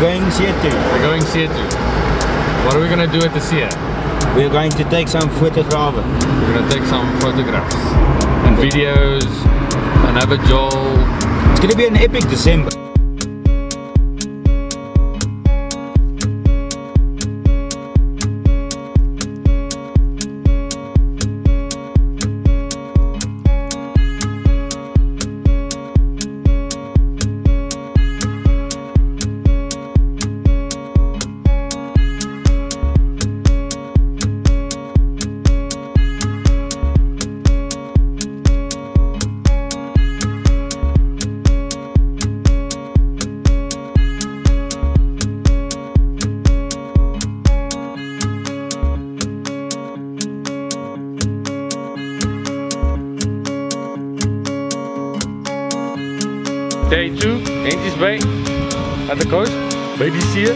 Going theater. We're going theater. What are we going to do at the theater? We're going to take some photographs. We're going to take some photographs and videos, another Joel. It's going to be an epic December. Day 2, Eendjes Bay, at the coast, by the sea.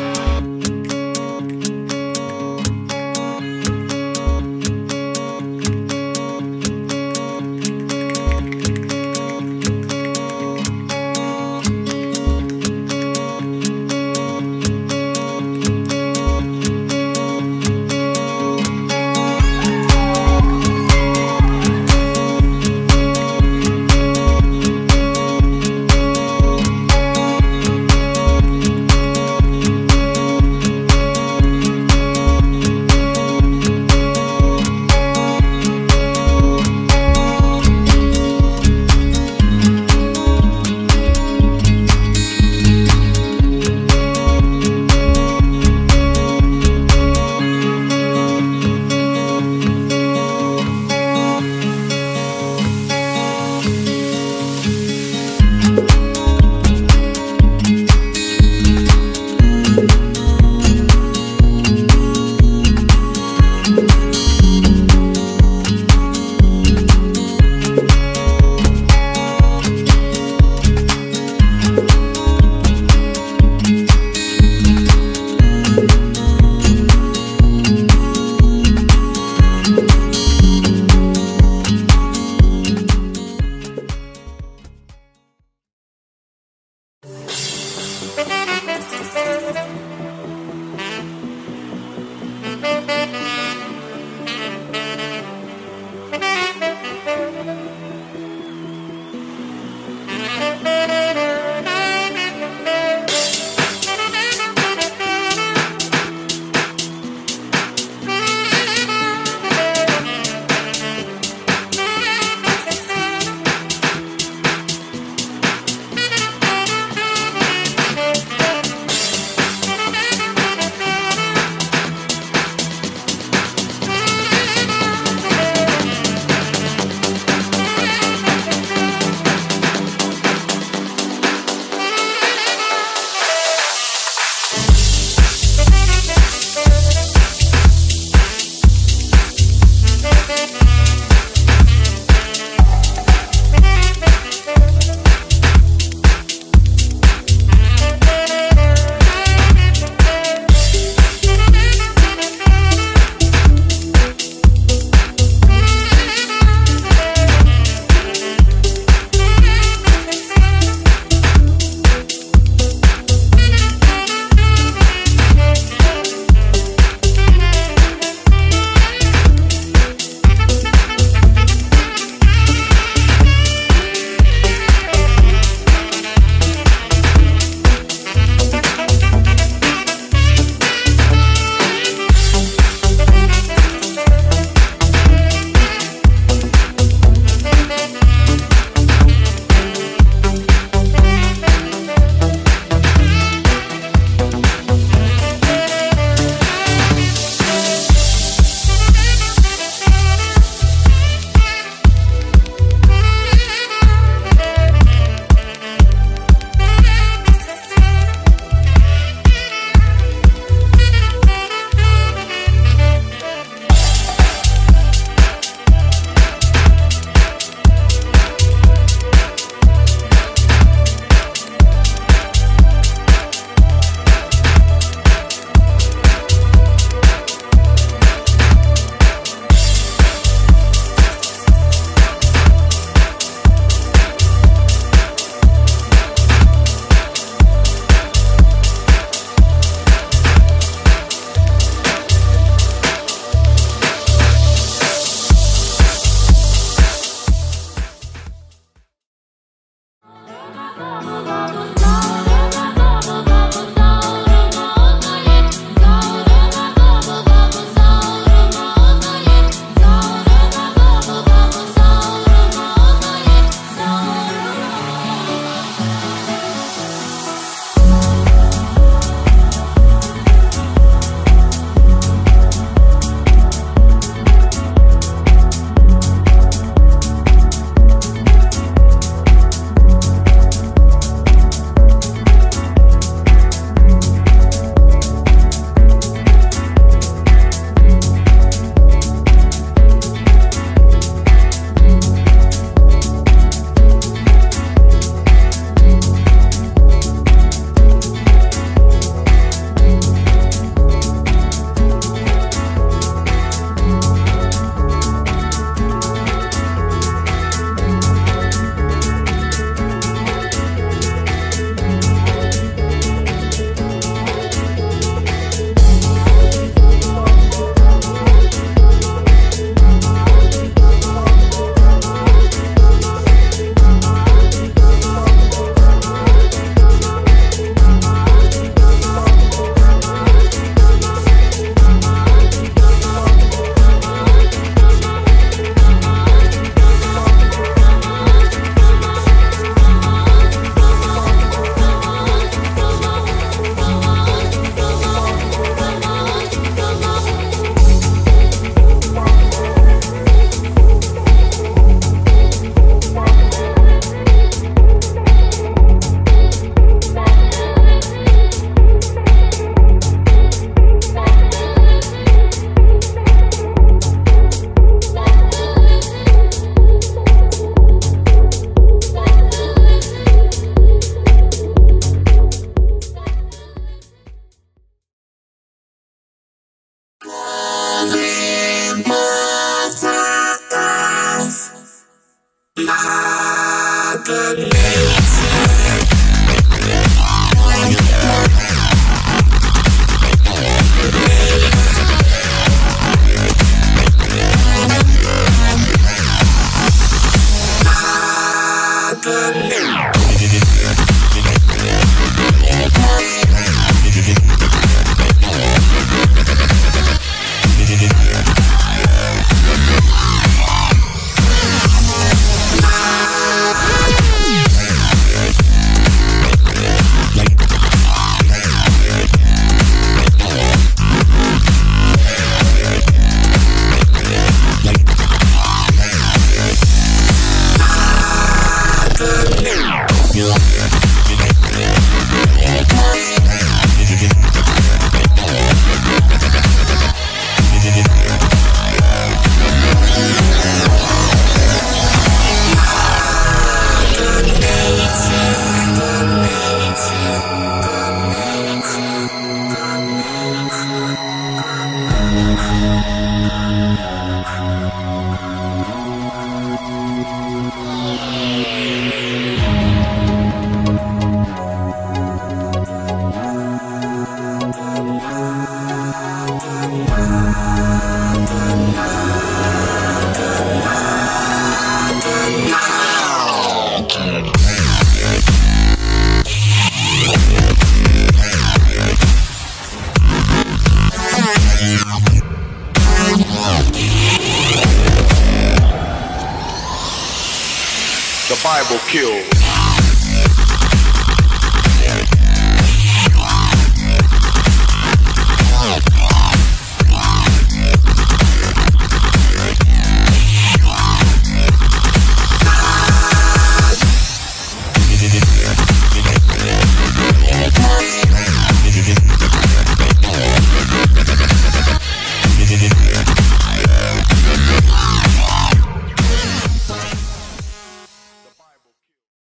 The Bible kills.